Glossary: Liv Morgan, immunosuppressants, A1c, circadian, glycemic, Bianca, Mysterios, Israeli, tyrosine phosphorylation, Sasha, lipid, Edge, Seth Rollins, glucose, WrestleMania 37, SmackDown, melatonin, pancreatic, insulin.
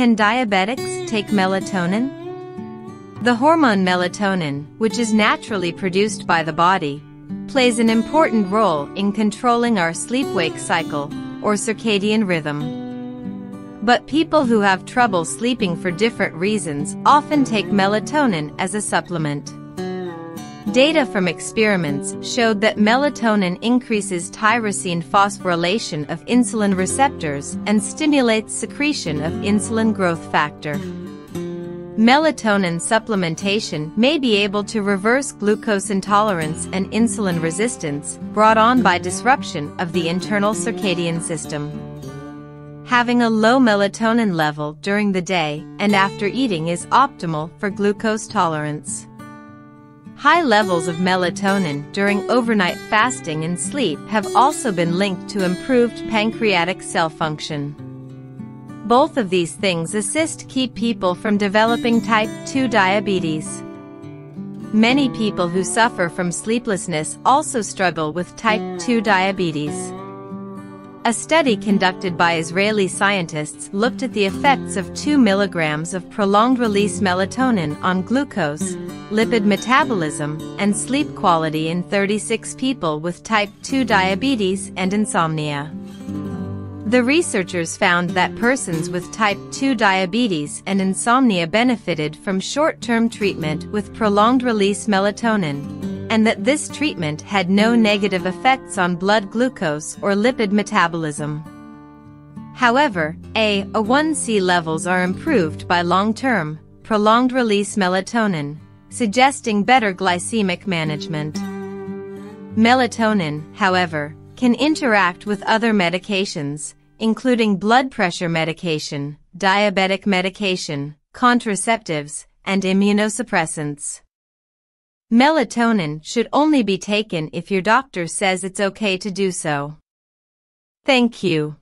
Can diabetics take melatonin? The hormone melatonin, which is naturally produced by the body, plays an important role in controlling our sleep-wake cycle, or circadian rhythm. But people who have trouble sleeping for different reasons often take melatonin as a supplement. Data from experiments showed that melatonin increases tyrosine phosphorylation of insulin receptors and stimulates secretion of insulin growth factor. Melatonin supplementation may be able to reverse glucose intolerance and insulin resistance brought on by disruption of the internal circadian system. Having a low melatonin level during the day and after eating is optimal for glucose tolerance. High levels of melatonin during overnight fasting and sleep have also been linked to improved pancreatic cell function. Both of these things assist keep people from developing type 2 diabetes. Many people who suffer from sleeplessness also struggle with type 2 diabetes. A study conducted by Israeli scientists looked at the effects of 2 milligrams of prolonged-release melatonin on glucose, lipid metabolism, and sleep quality in 36 people with type 2 diabetes and insomnia. The researchers found that persons with type 2 diabetes and insomnia benefited from short-term treatment with prolonged-release melatonin, and that this treatment had no negative effects on blood glucose or lipid metabolism. However, A1c levels are improved by long-term, prolonged-release melatonin, suggesting better glycemic management. Melatonin, however, can interact with other medications, including blood pressure medication, diabetic medication, contraceptives, and immunosuppressants. Melatonin should only be taken if your doctor says it's okay to do so. Thank you.